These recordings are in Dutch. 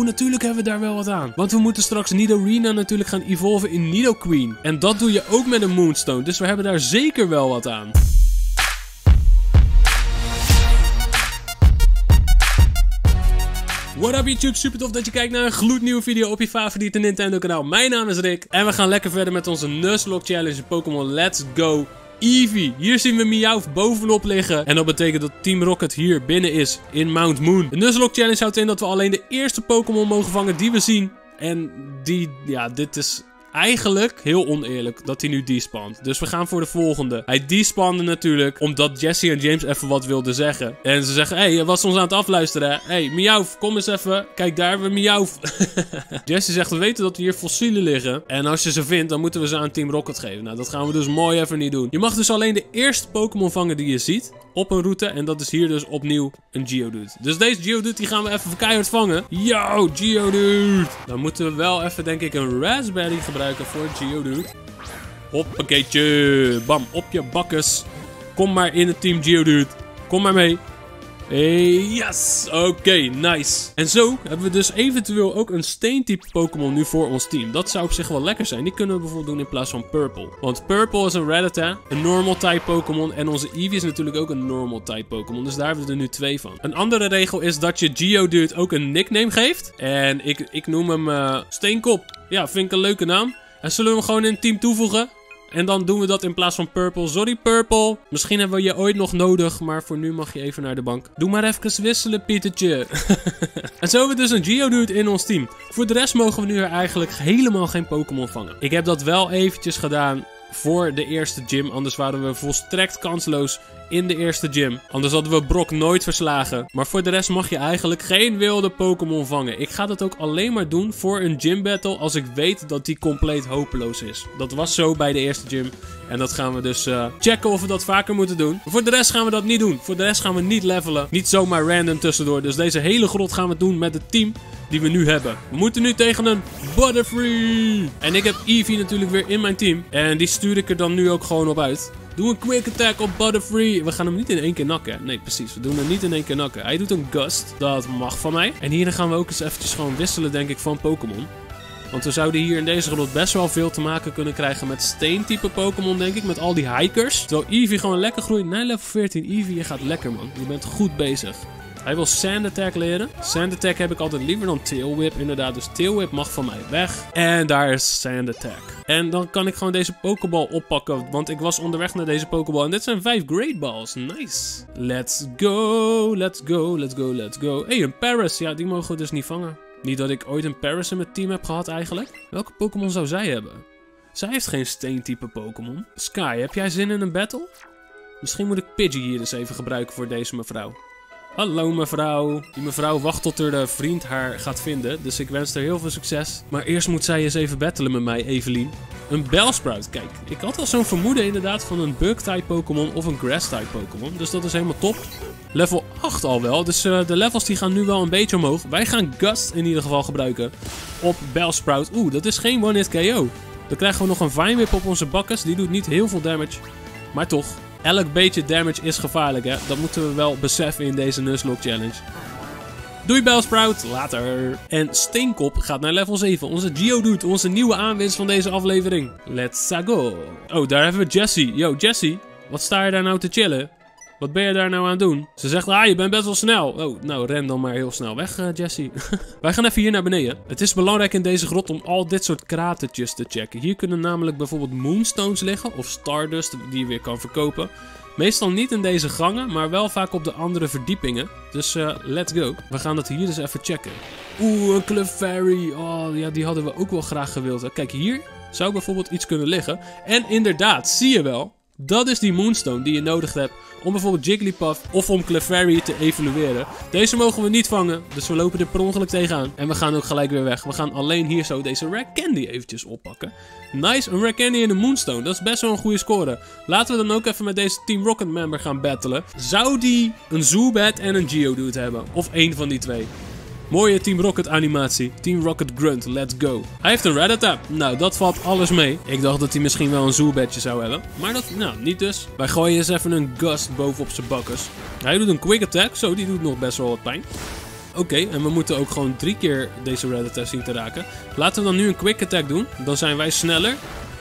Oh, natuurlijk hebben we daar wel wat aan. Want we moeten straks Nidorina natuurlijk gaan evolven in Nidoqueen. En dat doe je ook met een Moonstone. Dus we hebben daar zeker wel wat aan. What up YouTube, super tof dat je kijkt naar een gloednieuwe video op je favoriete Nintendo kanaal. Mijn naam is Rick en we gaan lekker verder met onze Nuzlocke Challenge Pokémon Let's Go Eevee. Hier zien we Meowth bovenop liggen en dat betekent dat Team Rocket hier binnen is in Mount Moon. De Nuzlocke Challenge houdt in dat we alleen de eerste Pokémon mogen vangen die we zien. En die, ja, dit is eigenlijk heel oneerlijk dat hij nu despawnt. Dus we gaan voor de volgende. Hij despawnde natuurlijk omdat Jesse en James even wat wilden zeggen. En ze zeggen, hé, je was ons aan het afluisteren. Hé, Meowth, kom eens even. Kijk, daar hebben we Meowth. Jesse zegt, we weten dat hier fossielen liggen. En als je ze vindt, dan moeten we ze aan Team Rocket geven. Nou, dat gaan we dus mooi even niet doen. Je mag dus alleen de eerste Pokémon vangen die je ziet op een route. En dat is hier dus opnieuw een Geodude. Dus deze Geodude, die gaan we even keihard vangen. Yo, Geodude! Dan moeten we wel even, denk ik, een raspberry gebruiken. Voor Geodude. Hoppakeetje. Bam. Op je bakkes. Kom maar in het team Geodude. Kom maar mee. Hey, yes. Oké, nice. En zo hebben we dus eventueel ook een steentype Pokémon nu voor ons team. Dat zou op zich wel lekker zijn. Die kunnen we bijvoorbeeld doen in plaats van Purple. Want Purple is een Rattata, een normal type Pokémon. En onze Eevee is natuurlijk ook een normal type Pokémon. Dus daar hebben we er nu twee van. Een andere regel is dat je Geodude ook een nickname geeft. En ik noem hem Steenkop. Ja, vind ik een leuke naam. En zullen we hem gewoon in het team toevoegen? En dan doen we dat in plaats van Purple. Sorry Purple. Misschien hebben we je ooit nog nodig. Maar voor nu mag je even naar de bank. Doe maar even wisselen, Pietertje. En zo hebben we dus een Geodude in ons team. Voor de rest mogen we nu er eigenlijk helemaal geen Pokémon vangen. Ik heb dat wel eventjes gedaan voor de eerste gym. Anders waren we volstrekt kansloos in de eerste gym. Anders hadden we Brock nooit verslagen. Maar voor de rest mag je eigenlijk geen wilde Pokémon vangen. Ik ga dat ook alleen maar doen voor een gym battle als ik weet dat die compleet hopeloos is. Dat was zo bij de eerste gym. En dat gaan we dus checken of we dat vaker moeten doen. Maar voor de rest gaan we dat niet doen. Voor de rest gaan we niet levelen. Niet zomaar random tussendoor. Dus deze hele grot gaan we doen met het team die we nu hebben. We moeten nu tegen een Butterfree. En ik heb Eevee natuurlijk weer in mijn team. En die stuur ik er dan nu ook gewoon op uit. Doe een quick attack op Butterfree. We gaan hem niet in één keer nakken. Nee, precies. We doen hem niet in één keer nakken. Hij doet een gust. Dat mag van mij. En hier gaan we ook eens eventjes gewoon wisselen, denk ik, van Pokémon. Want we zouden hier in deze grot best wel veel te maken kunnen krijgen met steentype Pokémon, denk ik. Met al die hikers. Terwijl Eevee gewoon lekker groeit. Nee, level 14. Eevee, je gaat lekker, man. Je bent goed bezig. Hij wil Sand Attack leren. Sand Attack heb ik altijd liever dan Tail Whip. Inderdaad, dus Tail Whip mag van mij weg. En daar is Sand Attack. En dan kan ik gewoon deze Pokéball oppakken. Want ik was onderweg naar deze Pokéball. En dit zijn 5 Great Balls. Nice. Let's go, let's go, let's go, let's go. Hé, een Paris. Ja, die mogen we dus niet vangen. Niet dat ik ooit een Paris in mijn team heb gehad eigenlijk. Welke Pokémon zou zij hebben? Zij heeft geen steentype Pokémon. Sky, heb jij zin in een battle? Misschien moet ik Pidgey hier eens even gebruiken voor deze mevrouw. Hallo mevrouw. Die mevrouw wacht tot haar vriend haar gaat vinden. Dus ik wens haar heel veel succes. Maar eerst moet zij eens even battelen met mij, Evelien. Een Bellsprout. Kijk, ik had al zo'n vermoeden inderdaad van een Bug-type Pokémon of een Grass-type Pokémon. Dus dat is helemaal top. Level 8 al wel. Dus de levels die gaan nu wel een beetje omhoog. Wij gaan Gust in ieder geval gebruiken op Bellsprout. Oeh, dat is geen one-hit KO. Dan krijgen we nog een Vine Whip op onze bakkes. Die doet niet heel veel damage. Maar toch. Elk beetje damage is gevaarlijk, hè. Dat moeten we wel beseffen in deze Nuzlocke Challenge. Doei Bellsprout, later. En Steenkop gaat naar level 7. Onze Geodude, onze nieuwe aanwinst van deze aflevering. Let's go. Oh, daar hebben we Jessie. Yo, Jessie, wat sta je daar nou te chillen? Wat ben je daar nou aan het doen? Ze zegt, ah, je bent best wel snel. Oh, nou ren dan maar heel snel weg, Jessie. Wij gaan even hier naar beneden. Het is belangrijk in deze grot om al dit soort kratertjes te checken. Hier kunnen namelijk bijvoorbeeld moonstones liggen of stardust die je weer kan verkopen. Meestal niet in deze gangen, maar wel vaak op de andere verdiepingen. Dus let's go. We gaan dat hier dus even checken. Oeh, een Clefairy. Oh, ja, die hadden we ook wel graag gewild. Hè. Kijk, hier zou bijvoorbeeld iets kunnen liggen. En inderdaad, zie je wel. Dat is die Moonstone die je nodig hebt om bijvoorbeeld Jigglypuff of om Clefairy te evolueren. Deze mogen we niet vangen, dus we lopen er per ongeluk tegenaan. En we gaan ook gelijk weer weg. We gaan alleen hier zo deze Rare Candy eventjes oppakken. Nice, een Rare Candy en een Moonstone. Dat is best wel een goede score. Laten we dan ook even met deze Team Rocket member gaan battelen. Zou die een Zubat en een Geodude hebben? Of één van die twee? Mooie Team Rocket animatie. Team Rocket grunt, let's go. Hij heeft een Rattata. Nou, dat valt alles mee. Ik dacht dat hij misschien wel een Zubatje zou hebben. Maar dat, nou, niet dus. Wij gooien eens even een Gust bovenop zijn bakkers. Hij doet een Quick Attack. Zo, die doet nog best wel wat pijn. Oké, en we moeten ook gewoon 3 keer deze Rattata zien te raken. Laten we dan nu een quick attack doen. Dan zijn wij sneller.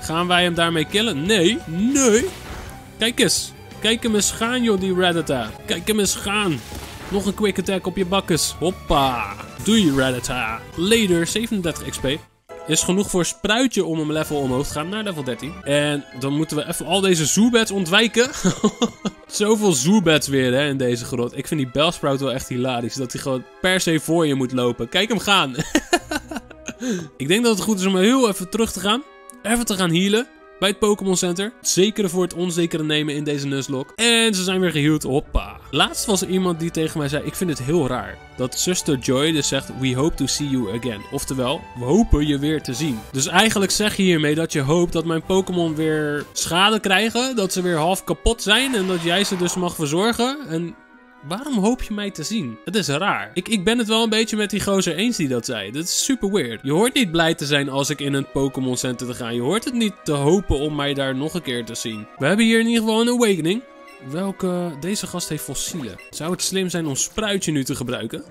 Gaan wij hem daarmee killen? Nee, nee. Kijk eens. Kijk hem eens gaan, joh, die Rattata. Kijk hem eens gaan. Nog een quick attack op je bakkes. Hoppa. Doei, Rattata. Later, 37 XP. Is genoeg voor Spruitje om een level omhoog te gaan naar level 13. En dan moeten we even al deze Zoobats ontwijken. Zoveel Zoobats weer, hè, in deze grot. Ik vind die Bellsprout wel echt hilarisch. Dat hij gewoon per se voor je moet lopen. Kijk hem gaan. Ik denk dat het goed is om heel even terug te gaan. Even te gaan healen. Bij het Pokémon Center. Het zekere voor het onzekere nemen in deze Nuzlocke. En ze zijn weer geheeld. Hoppa. Laatst was er iemand die tegen mij zei: ik vind het heel raar dat zuster Joy dus zegt: we hope to see you again. Oftewel, we hopen je weer te zien. Dus eigenlijk zeg je hiermee dat je hoopt dat mijn Pokémon weer schade krijgen. Dat ze weer half kapot zijn. En dat jij ze dus mag verzorgen. En waarom hoop je mij te zien? Het is raar. Ik ben het wel een beetje met die gozer eens die dat zei. Dat is super weird. Je hoort niet blij te zijn als ik in een Pokémon Center te gaan. Je hoort het niet te hopen om mij daar nog een keer te zien. We hebben hier in ieder geval een Awakening. Welke... Deze gast heeft fossielen. Zou het slim zijn om Spruitje nu te gebruiken?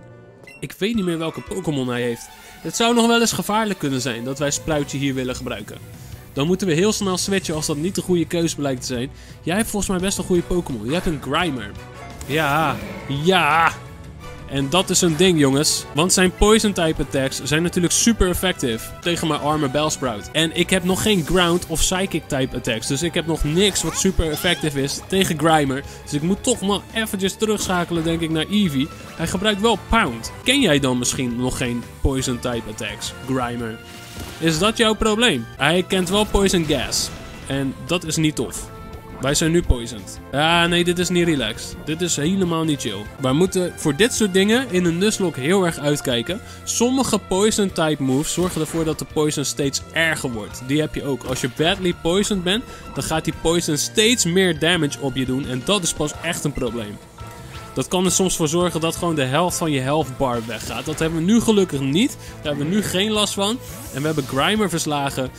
Ik weet niet meer welke Pokémon hij heeft. Het zou nog wel eens gevaarlijk kunnen zijn dat wij Spruitje hier willen gebruiken. Dan moeten we heel snel switchen als dat niet de goede keuze blijkt te zijn. Jij hebt volgens mij best een goede Pokémon. Je hebt een Grimer. Ja, ja. En dat is een ding, jongens. Want zijn Poison-type attacks zijn natuurlijk super effectief tegen mijn arme Bellsprout. En ik heb nog geen Ground- of Psychic-type attacks. Dus ik heb nog niks wat super effectief is tegen Grimer. Dus ik moet toch maar eventjes terugschakelen, denk ik, naar Eevee. Hij gebruikt wel Pound. Ken jij dan misschien nog geen Poison-type attacks, Grimer? Is dat jouw probleem? Hij kent wel Poison Gas. En dat is niet tof. Wij zijn nu poisoned. Ah nee, dit is niet relaxed. Dit is helemaal niet chill. Wij moeten voor dit soort dingen in een Nuzlocke heel erg uitkijken. Sommige poison type moves zorgen ervoor dat de poison steeds erger wordt. Die heb je ook. Als je badly poisoned bent, dan gaat die poison steeds meer damage op je doen. En dat is pas echt een probleem. Dat kan er soms voor zorgen dat gewoon de helft van je health bar weggaat. Dat hebben we nu gelukkig niet. Daar hebben we nu geen last van. En we hebben Grimer verslagen.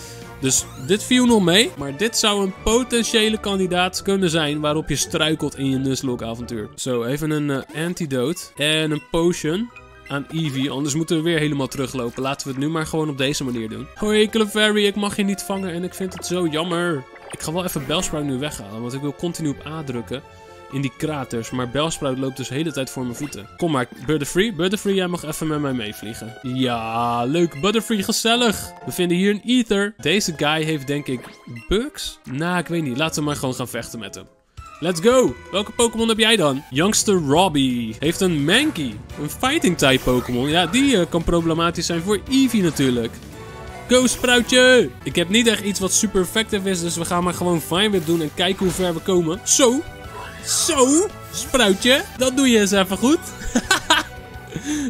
Dus dit viel nog mee, maar dit zou een potentiële kandidaat kunnen zijn waarop je struikelt in je Nuzlocke avontuur. Zo, even een antidote en een potion aan Eevee, anders moeten we weer helemaal teruglopen. Laten we het nu maar gewoon op deze manier doen. Hoi Clefairy, ik mag je niet vangen en ik vind het zo jammer. Ik ga wel even Bellsprout nu weghalen, want ik wil continu op A drukken in die kraters. Maar Bellsprout loopt dus de hele tijd voor mijn voeten. Kom maar, Butterfree. Butterfree, jij mag even met mij meevliegen. Ja, leuk. Butterfree, gezellig. We vinden hier een Ether. Deze guy heeft denk ik bugs? Nou, ik weet niet. Laten we maar gewoon gaan vechten met hem. Let's go. Welke Pokémon heb jij dan? Youngster Robbie heeft een Mankey. Een Fighting-type Pokémon. Ja, die kan problematisch zijn voor Eevee natuurlijk. Go, Spruitje! Ik heb niet echt iets wat super effectief is, dus we gaan maar gewoon Vine Whip doen en kijken hoe ver we komen. Zo! Zo, Spruitje, dat doe je eens even goed.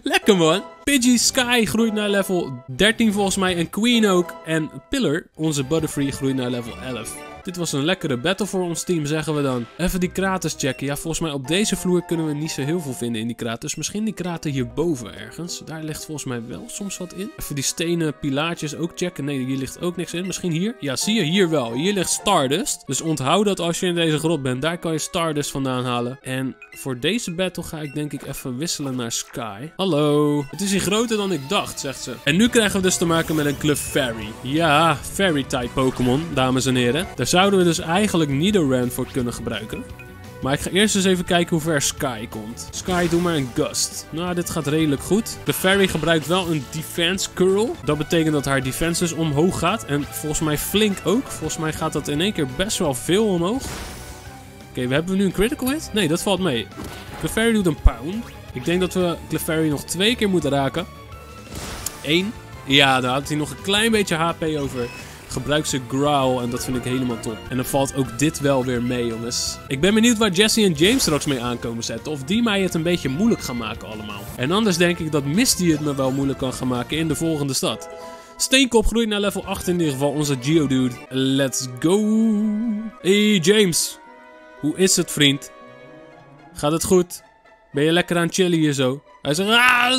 Lekker man. Pidgey Sky groeit naar level 13 volgens mij. En Queen ook. En Pillar, onze Butterfree, groeit naar level 11. Dit was een lekkere battle voor ons team, zeggen we dan. Even die kraters checken. Ja, volgens mij op deze vloer kunnen we niet zo heel veel vinden in die kraters. Misschien die krater hierboven ergens. Daar ligt volgens mij wel soms wat in. Even die stenen pilaartjes ook checken. Nee, hier ligt ook niks in. Misschien hier? Ja, zie je, hier wel. Hier ligt Stardust. Dus onthoud dat als je in deze grot bent. Daar kan je Stardust vandaan halen. En voor deze battle ga ik denk ik even wisselen naar Sky. Hallo. Het is hier groter dan ik dacht, zegt ze. En nu krijgen we dus te maken met een Clefairy. Ja, Fairy-type Pokémon, dames en heren. Daar zouden we dus eigenlijk Nidoran voor kunnen gebruiken. Maar ik ga eerst eens even kijken hoe ver Sky komt. Sky, doe maar een Gust. Nou, dit gaat redelijk goed. De Fairy gebruikt wel een Defense Curl. Dat betekent dat haar defense dus omhoog gaat. En volgens mij flink ook. Volgens mij gaat dat in één keer best wel veel omhoog. Oké, we hebben nu een critical hit? Nee, dat valt mee. Clefairy doet een pound. Ik denk dat we Clefairy nog 2 keer moeten raken. 1. Ja, daar had hij nog een klein beetje HP over. Gebruik ze Growl en dat vind ik helemaal top. En dan valt ook dit wel weer mee, jongens. Ik ben benieuwd waar Jesse en James straks mee aankomen zetten. Of die mij het een beetje moeilijk gaan maken allemaal. En anders denk ik dat Misty het me wel moeilijk kan gaan maken in de volgende stad. Steenkop groeit naar level 8 in ieder geval. Onze Geodude. Let's go. Hey James. Hoe is het, vriend? Gaat het goed? Ben je lekker aan het chillen hier zo? Hij zegt,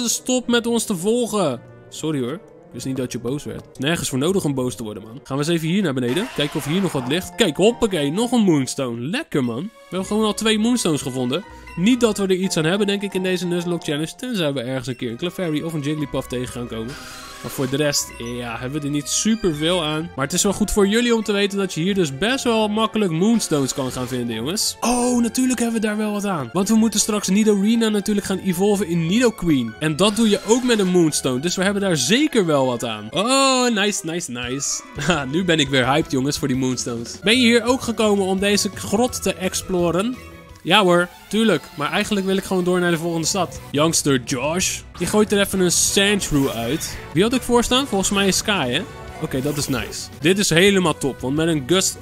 stop met ons te volgen. Sorry hoor. Ik wist niet dat je boos werd. Nergens voor nodig om boos te worden, man. Gaan we eens even hier naar beneden. Kijken of hier nog wat ligt. Kijk, hoppakee. Nog een Moonstone. Lekker, man. We hebben gewoon al 2 Moonstones gevonden. Niet dat we er iets aan hebben, denk ik, in deze Nuzlocke Challenge. Tenzij we ergens een keer een Clefairy of een Jigglypuff tegen gaan komen. Maar voor de rest, ja, hebben we er niet super veel aan. Maar het is wel goed voor jullie om te weten dat je hier dus best wel makkelijk Moonstones kan gaan vinden, jongens. Oh, natuurlijk hebben we daar wel wat aan. Want we moeten straks Nidorina natuurlijk gaan evolven in Nidoqueen. En dat doe je ook met een Moonstone. Dus we hebben daar zeker wel wat aan. Oh, nice, nice, nice. Ha, nu ben ik weer hyped, jongens, voor die Moonstones. Ben je hier ook gekomen om deze grot te exploren? Ja hoor, tuurlijk. Maar eigenlijk wil ik gewoon door naar de volgende stad. Youngster Josh. Die gooit er even een Sandshrew uit. Wie had ik voorstaan? Volgens mij een Sky, hè? Oké, dat is nice. Dit is helemaal top. Want met een Gust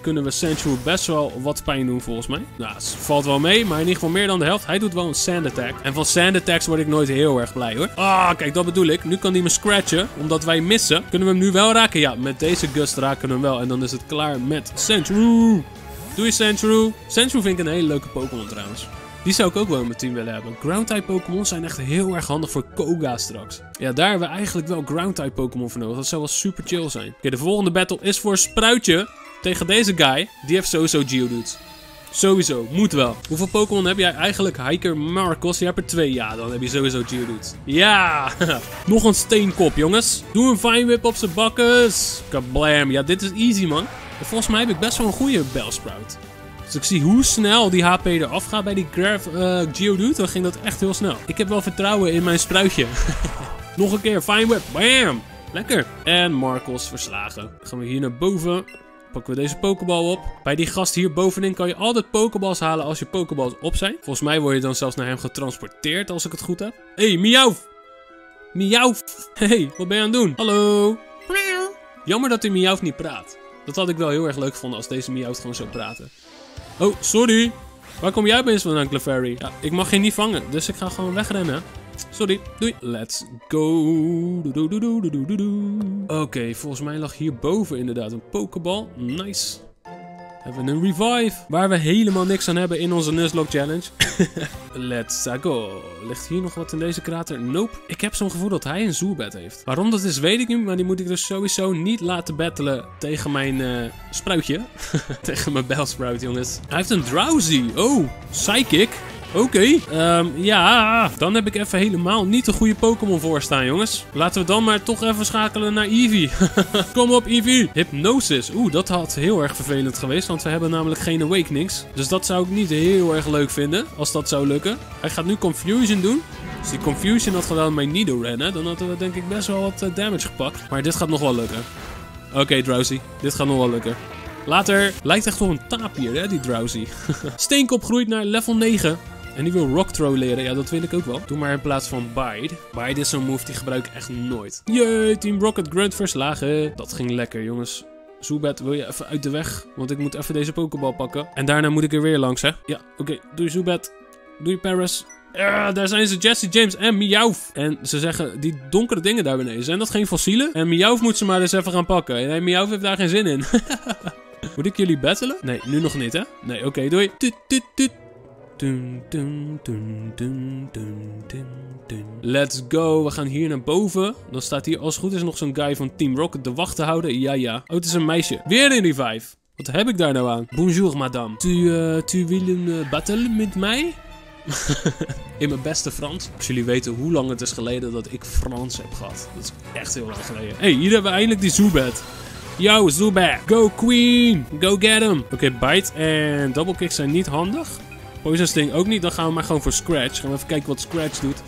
kunnen we Sandshrew best wel wat pijn doen, volgens mij. Nou, het valt wel mee. Maar in ieder geval meer dan de helft. Hij doet wel een Sand Attack. En van Sand Attacks word ik nooit heel erg blij, hoor. Ah, kijk, dat bedoel ik. Nu kan hij me scratchen. Omdat wij missen. Kunnen we hem nu wel raken? Ja, met deze Gust raken we hem wel. En dan is het klaar met Sandshrew. Doei Sandshrew. Sandshrew vind ik een hele leuke Pokémon trouwens. Die zou ik ook wel in mijn team willen hebben. Ground-type Pokémon zijn echt heel erg handig voor Koga straks. Ja, daar hebben we eigenlijk wel Ground-type Pokémon voor nodig. Dat zou wel super chill zijn. Oké, de volgende battle is voor Spruitje tegen deze guy. Die heeft sowieso Geodude. Sowieso, moet wel. Hoeveel Pokémon heb jij eigenlijk? Hiker Marcos, je hebt er 2. Ja, dan heb je sowieso Geodude. Ja! Nog een Steenkop, jongens. Doe een Vine Whip op zijn bakkes. Kablam. Ja, dit is easy, man. En volgens mij heb ik best wel een goede Bellsprout. Dus ik zie hoe snel die HP eraf gaat bij die Geodude. Dan ging dat echt heel snel. Ik heb wel vertrouwen in mijn spruitje. Nog een keer, Fine Whip. Bam! Lekker. En Marcos verslagen. Dan gaan we hier naar boven. Pakken we deze Pokéball op. Bij die gast hier bovenin kan je altijd Pokéballs halen als je Pokéballs op zijn. Volgens mij word je dan zelfs naar hem getransporteerd als ik het goed heb. Hé, hey, Miauwf! Miauwf! Hey, wat ben je aan het doen? Hallo! Jammer dat die Miauwf niet praat. Dat had ik wel heel erg leuk gevonden als deze Meowth gewoon zou praten. Oh, sorry. Waar kom jij opeens vandaan, Clefairy? Ja, ik mag geen niet vangen, dus ik ga gewoon wegrennen. Sorry, doei. Let's go. Oké, volgens mij lag hierboven inderdaad een Pokéball. Nice. Hebben we een revive. Waar we helemaal niks aan hebben in onze Nuzlocke Challenge. Let's go. Ligt hier nog wat in deze krater? Nope. Ik heb zo'n gevoel dat hij een Zubat heeft. Waarom dat is weet ik niet. Maar die moet ik dus sowieso niet laten battelen tegen mijn spruitje. Tegen mijn Bellsprout, jongens. Hij heeft een Drowzee. Oh, Psychic. Oké. Ja. Dan heb ik even helemaal niet de goede Pokémon voor staan, jongens. Laten we dan maar toch even schakelen naar Eevee. Kom op, Eevee. Hypnosis. Oeh, dat had heel erg vervelend geweest, want we hebben namelijk geen Awakenings. Dus dat zou ik niet heel erg leuk vinden, als dat zou lukken. Hij gaat nu Confusion doen. Als die Confusion had gedaan bij Nidoran, hè, dan hadden we denk ik best wel wat damage gepakt. Maar dit gaat nog wel lukken. Oké, Drowzee. Dit gaat nog wel lukken. Later. Lijkt echt op een tapier, hè, die Drowzee. Steenkop groeit naar level 9. En die wil Rock Throw leren. Ja, dat wil ik ook wel. Doe maar in plaats van Bite. Bite is zo'n move, die gebruik ik echt nooit. Jee, Team Rocket Grunt verslagen. Dat ging lekker, jongens. Zubat, wil je even uit de weg? Want ik moet even deze Pokéball pakken. En daarna moet ik er weer langs, hè? Ja, oké. Doei Zubat. Doei Paris. Daar zijn ze, Jesse, James en Miauwf. En ze zeggen die donkere dingen daar beneden. Zijn dat geen fossielen? En Miauwf moet ze maar eens even gaan pakken. En Miauwf heeft daar geen zin in. Moet ik jullie battelen? Nee, nu nog niet, hè? Nee, oké, doei. Let's go. We gaan hier naar boven. Dan staat hier als het goed is nog zo'n guy van Team Rocket de wacht te houden. Ja. Oh, het is een meisje. Weer een revive. Wat heb ik daar nou aan? Bonjour, madame. Tu wil een battle met mij? In mijn beste Frans. Als jullie weten hoe lang het is geleden dat ik Frans heb gehad. Dat is echt heel lang geleden. Hé, hier hebben we eindelijk die Zubat. Yo, Zubat. Go, queen. Go get him. Oké, bite en double kicks zijn niet handig. Poison Sting ook niet, dan gaan we maar gewoon voor Scratch. Gaan we even kijken wat Scratch doet.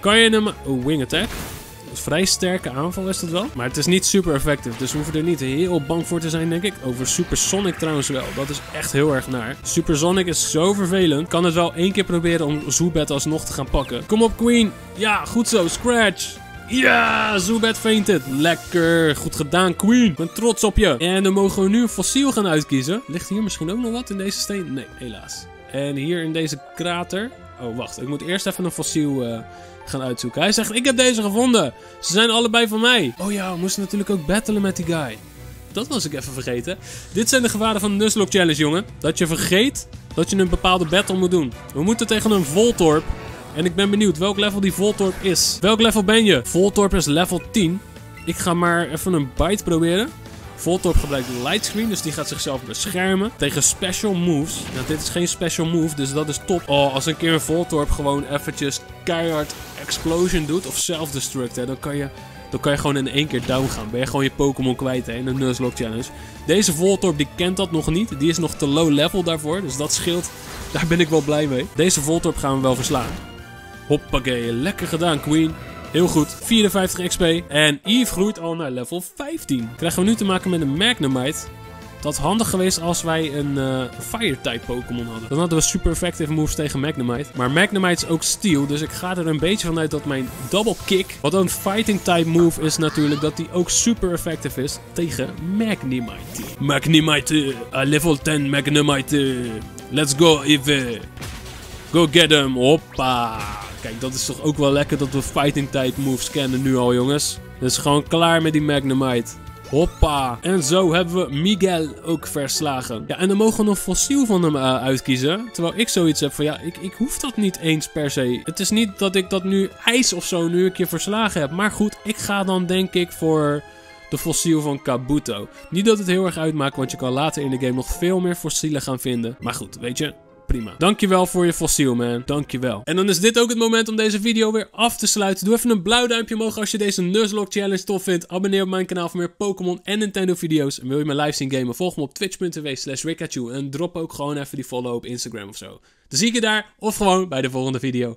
Kan je hem... Oh, Wing Attack. Dat is vrij sterke aanval is dat wel. Maar het is niet super effectief, dus we hoeven er niet heel bang voor te zijn, denk ik. Over Supersonic trouwens wel. Dat is echt heel erg naar. Supersonic is zo vervelend. Kan het wel 1 keer proberen om Zubat alsnog te gaan pakken. Kom op, Queen. Ja, goed zo. Scratch. Ja, Zubat fainted. Lekker. Goed gedaan, Queen. Ik ben trots op je. En dan mogen we nu een fossiel gaan uitkiezen. Ligt hier misschien ook nog wat in deze steen? Nee, helaas. En hier in deze krater... Oh, wacht. Ik moet eerst even een fossiel gaan uitzoeken. Hij zegt, ik heb deze gevonden. Ze zijn allebei van mij. Oh ja, we moesten natuurlijk ook battelen met die guy. Dat was ik even vergeten. Dit zijn de gevaren van de Nuzlocke Challenge, jongen. Dat je vergeet dat je een bepaalde battle moet doen. We moeten tegen een Voltorb. En ik ben benieuwd welk level die Voltorb is. Welk level ben je? Voltorb is level 10. Ik ga maar even een bite proberen. Voltorb gebruikt Lightscreen, dus die gaat zichzelf beschermen tegen special moves. Nou, dit is geen special move, dus dat is top. Oh, als een keer een Voltorb gewoon eventjes keihard Explosion doet of Self-Destruct, hè, dan kan je gewoon in één keer down gaan. Ben je gewoon je Pokémon kwijt, hè, in de Nuzlocke Challenge. Deze Voltorb, die kent dat nog niet. Die is nog te low level daarvoor, dus dat scheelt. Daar ben ik wel blij mee. Deze Voltorb gaan we wel verslaan. Hoppakee, lekker gedaan, Queen. Heel goed, 54 XP. En Eve groeit al naar level 15. Krijgen we nu te maken met een Magnemite. Dat had handig geweest als wij een Fire-type Pokémon hadden. Dan hadden we super effective moves tegen Magnemite. Maar Magnemite is ook Steel, dus ik ga er een beetje vanuit dat mijn Double Kick, wat een Fighting-type move is natuurlijk, dat die ook super effective is tegen Magnemite. Magnemite, level 10 Magnemite. Let's go, Eve. Go get him, hoppa. Kijk, dat is toch ook wel lekker dat we Fighting-type moves kennen nu al, jongens. Dus gewoon klaar met die Magnemite. Hoppa. En zo hebben we Miguel ook verslagen. Ja, en dan mogen we nog fossiel van hem uitkiezen. Terwijl ik zoiets heb van, ja, ik hoef dat niet eens per se. Het is niet dat ik dat nu ijs of zo nu een keer verslagen heb. Maar goed, ik ga dan denk ik voor de fossiel van Kabuto. Niet dat het heel erg uitmaakt, want je kan later in de game nog veel meer fossielen gaan vinden. Maar goed, weet je, prima. Dankjewel voor je fossiel, man. Dankjewel. En dan is dit ook het moment om deze video weer af te sluiten. Doe even een blauw duimpje omhoog als je deze Nuzlocke Challenge tof vindt. Abonneer op mijn kanaal voor meer Pokémon en Nintendo video's. En wil je mijn live zien gamen, volg me op twitch.tv/rikachu. En drop ook gewoon even die follow op Instagram of zo. Dan zie ik je daar, of gewoon bij de volgende video.